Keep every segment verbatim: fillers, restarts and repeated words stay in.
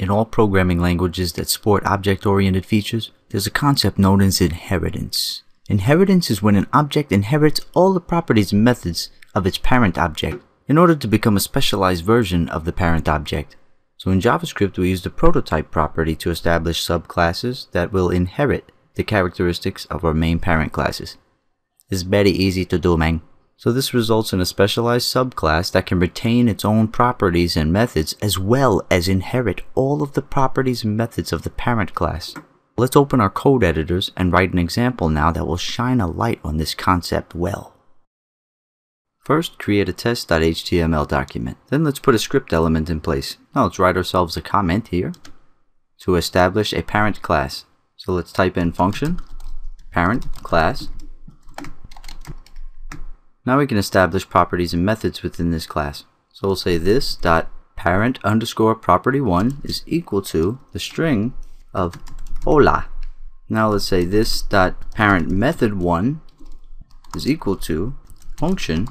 In all programming languages that support object-oriented features, there's a concept known as inheritance. Inheritance is when an object inherits all the properties and methods of its parent object in order to become a specialized version of the parent object. So in JavaScript, we use the prototype property to establish subclasses that will inherit the characteristics of our main parent classes. It's very easy to do, man. So this results in a specialized subclass that can retain its own properties and methods as well as inherit all of the properties and methods of the parent class. Let's open our code editors and write an example now that will shine a light on this concept well. First, create a test.html document. Then let's put a script element in place. Now let's write ourselves a comment here to establish a parent class. So let's type in function, parent class. Now we can establish properties and methods within this class. So we'll say this dot parent underscore property one is equal to the string of hola. Now let's say this dot parent method one is equal to function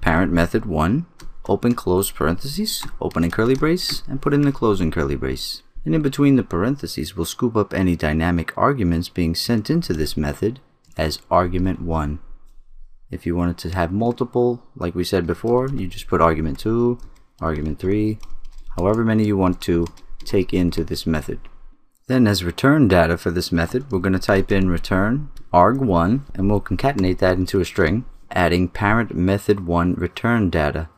parent method one open close parentheses, open and curly brace, and put in the closing curly brace. And in between the parentheses, we'll scoop up any dynamic arguments being sent into this method as argument one. If you wanted to have multiple, like we said before, you just put argument two, argument three, however many you want to take into this method. Then as return data for this method, we're going to type in return arg one, and we'll concatenate that into a string, adding parent method one return data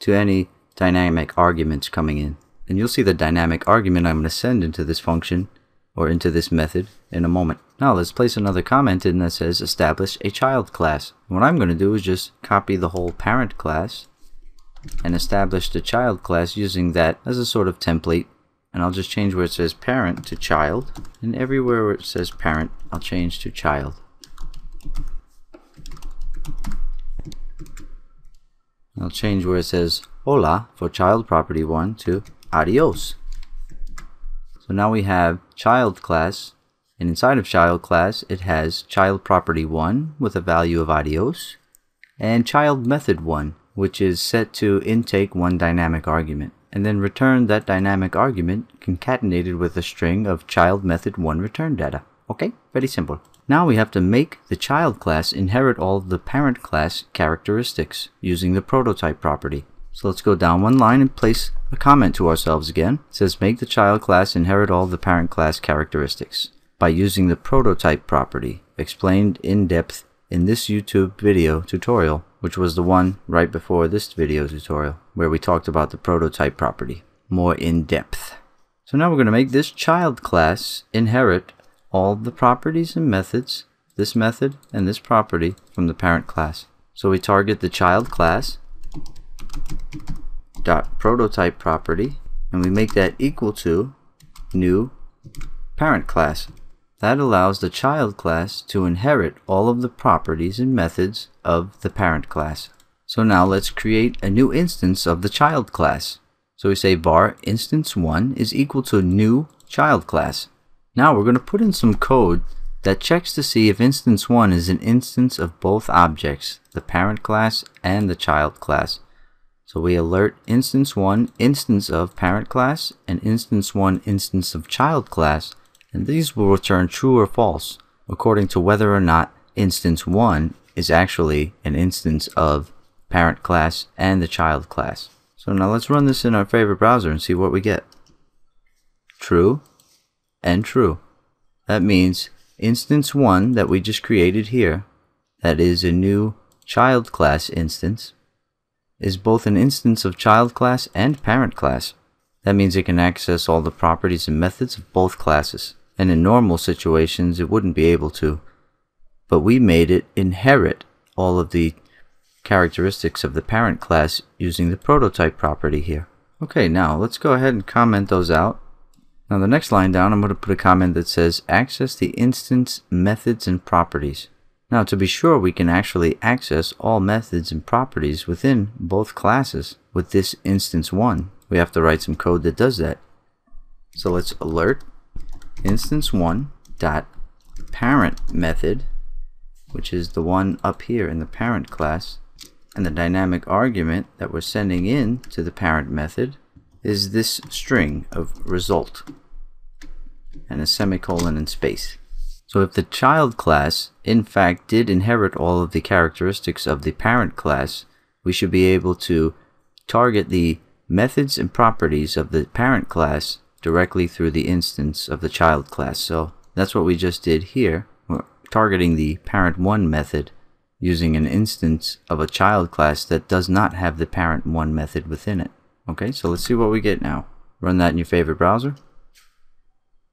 to any dynamic arguments coming in. And you'll see the dynamic argument I'm going to send into this function or into this method in a moment. Now let's place another comment in that says establish a child class. What I'm going to do is just copy the whole parent class and establish the child class using that as a sort of template. And I'll just change where it says parent to child, and everywhere where it says parent I'll change to child. I'll change where it says hola for child property one to adios. So now we have child class, and inside of child class it has child property one with a value of adios, and child method one, which is set to intake one dynamic argument, and then return that dynamic argument concatenated with a string of child method one return data. Okay, very simple. Now we have to make the child class inherit all of the parent class characteristics using the prototype property. So let's go down one line and place a comment to ourselves again. It says make the child class inherit all the parent class characteristics by using the prototype property explained in depth in this YouTube video tutorial, which was the one right before this video tutorial where we talked about the prototype property more in depth. So now we're going to make this child class inherit all the properties and methods, this method and this property, from the parent class. So we target the child class dot prototype property, and we make that equal to new parent class. That allows the child class to inherit all of the properties and methods of the parent class. So now let's create a new instance of the child class. So we say var instance one is equal to new child class. Now we're going to put in some code that checks to see if instance one is an instance of both objects, the parent class and the child class. So we alert instance one instance of parent class and instance one instance of child class, and these will return true or false according to whether or not instance one is actually an instance of parent class and the child class. So now let's run this in our favorite browser and see what we get. True and true. That means instance one that we just created here, that is a new child class instance, is both an instance of child class and parent class. That means it can access all the properties and methods of both classes, and in normal situations it wouldn't be able to, but we made it inherit all of the characteristics of the parent class using the prototype property here. Okay, now let's go ahead and comment those out. Now the next line down I'm going to put a comment that says access the instance methods and properties. Now to be sure we can actually access all methods and properties within both classes with this instance one, we have to write some code that does that. So let's alert instance one dot parent method, which is the one up here in the parent class, and the dynamic argument that we're sending in to the parent method is this string of result and a semicolon and space. So if the child class in fact did inherit all of the characteristics of the parent class, we should be able to target the methods and properties of the parent class directly through the instance of the child class. So that's what we just did here. We're targeting the parent one method using an instance of a child class that does not have the parent one method within it. Okay, so let's see what we get now. Run that in your favorite browser.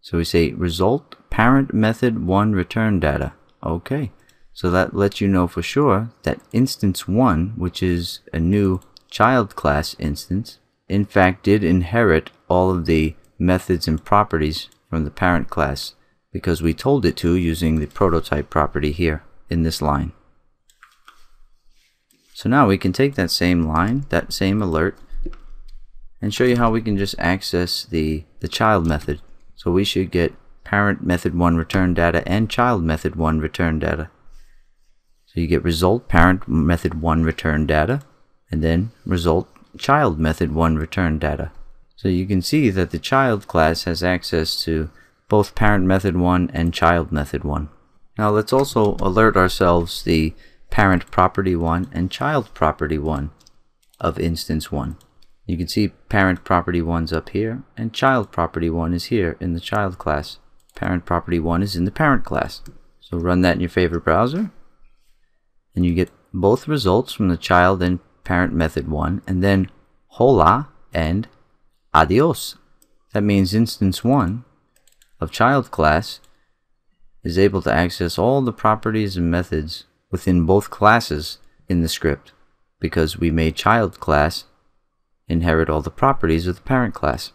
So we say result parent method one return data. Okay, so that lets you know for sure that instance one, which is a new child class instance, in fact did inherit all of the methods and properties from the parent class, because we told it to using the prototype property here in this line. So now we can take that same line, that same alert, and show you how we can just access the, the child method. So we should get parent method one return data and child method one return data. So you get result parent method one return data, and then result child method one return data. So you can see that the child class has access to both parent method one and child method one. Now let's also alert ourselves the parent property one and child property one of instance one. You can see parent property one's up here and child property one is here in the child class. Parent property one is in the parent class. So run that in your favorite browser and you get both results from the child and parent method one, and then hola and adios. That means instance one of child class is able to access all the properties and methods within both classes in the script, because we made child class inherit all the properties of the parent class.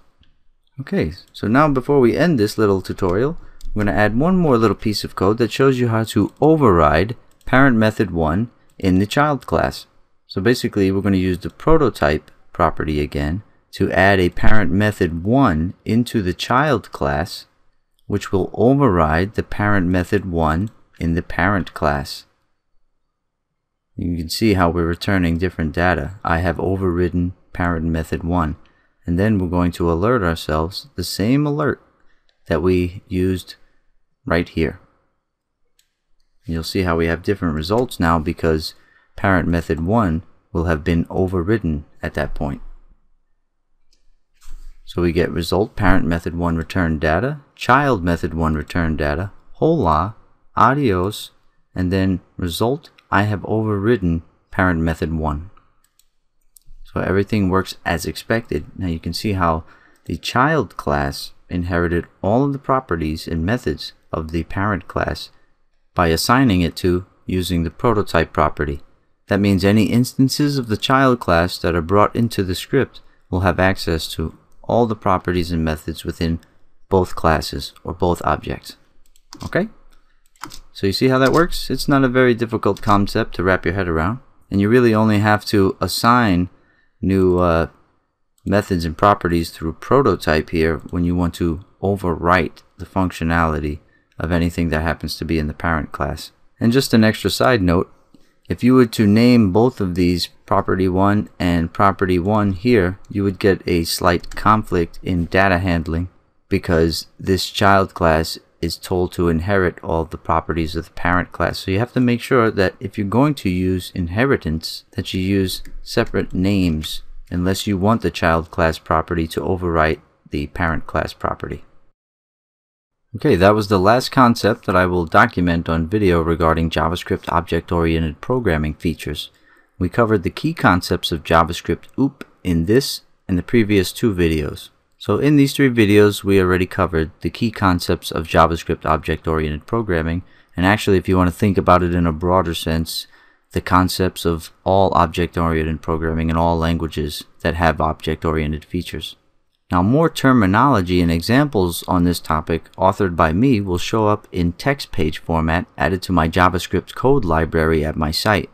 Okay, so now before we end this little tutorial, I'm going to add one more little piece of code that shows you how to override parent method one in the child class. So basically we're going to use the prototype property again to add a parent method one into the child class, which will override the parent method one in the parent class. You can see how we're returning different data. I have overridden parent method one, and then we're going to alert ourselves the same alert that we used right here. You'll see how we have different results now, because parent method one will have been overridden at that point. So we get result parent method one return data, child method one return data, hola, adios, and then result I have overridden parent method one. So everything works as expected. Now you can see how the child class inherited all of the properties and methods of the parent class by assigning it to using the prototype property. That means any instances of the child class that are brought into the script will have access to all the properties and methods within both classes or both objects. Okay? So you see how that works? It's not a very difficult concept to wrap your head around, and you really only have to assign new uh, methods and properties through prototype here when you want to overwrite the functionality of anything that happens to be in the parent class. And just an extra side note, if you were to name both of these property one and property one here, you would get a slight conflict in data handling, because this child class is told to inherit all the properties of the parent class. So you have to make sure that if you're going to use inheritance, that you use separate names, unless you want the child class property to overwrite the parent class property. Okay, that was the last concept that I will document on video regarding JavaScript object-oriented programming features. We covered the key concepts of JavaScript O O P in this and the previous two videos. So in these three videos, we already covered the key concepts of JavaScript object-oriented programming, and actually if you want to think about it in a broader sense, the concepts of all object-oriented programming in all languages that have object-oriented features. Now more terminology and examples on this topic authored by me will show up in text page format added to my JavaScript code library at my site.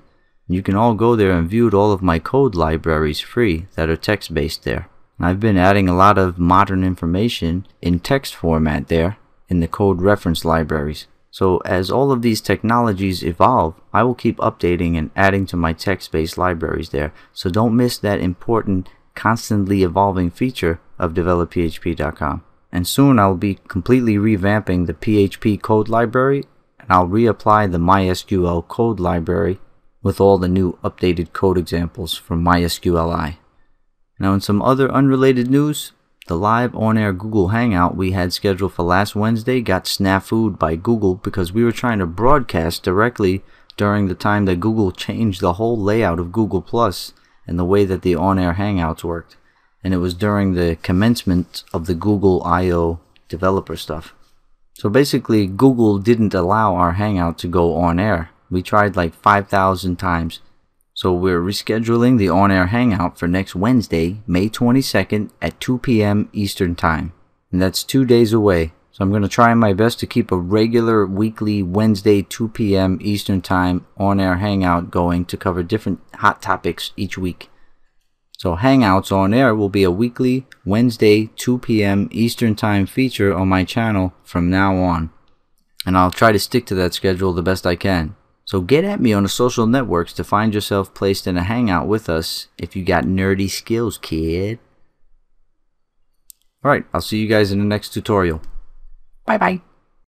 You can all go there and view all of my code libraries free that are text-based there. I've been adding a lot of modern information in text format there in the code reference libraries. So as all of these technologies evolve, I will keep updating and adding to my text-based libraries there. So don't miss that important constantly evolving feature of develop P H P dot com. And soon I'll be completely revamping the P H P code library, and I'll reapply the MySQL code library with all the new updated code examples from MySQLi. Now, in some other unrelated news, the live on-air Google Hangout we had scheduled for last Wednesday got snafu'd by Google because we were trying to broadcast directly during the time that Google changed the whole layout of Google Plus and the way that the on-air Hangouts worked. And it was during the commencement of the Google I O developer stuff. So basically, Google didn't allow our Hangout to go on air. We tried like five thousand times. So we're rescheduling the on-air Hangout for next Wednesday, May twenty-second at two P M Eastern Time. And that's two days away. So I'm going to try my best to keep a regular weekly Wednesday two P M Eastern Time on-air Hangout going to cover different hot topics each week. So Hangouts on Air will be a weekly Wednesday two P M Eastern Time feature on my channel from now on. And I'll try to stick to that schedule the best I can. So get at me on the social networks to find yourself placed in a Hangout with us if you got nerdy skills, kid. Alright, I'll see you guys in the next tutorial. Bye bye.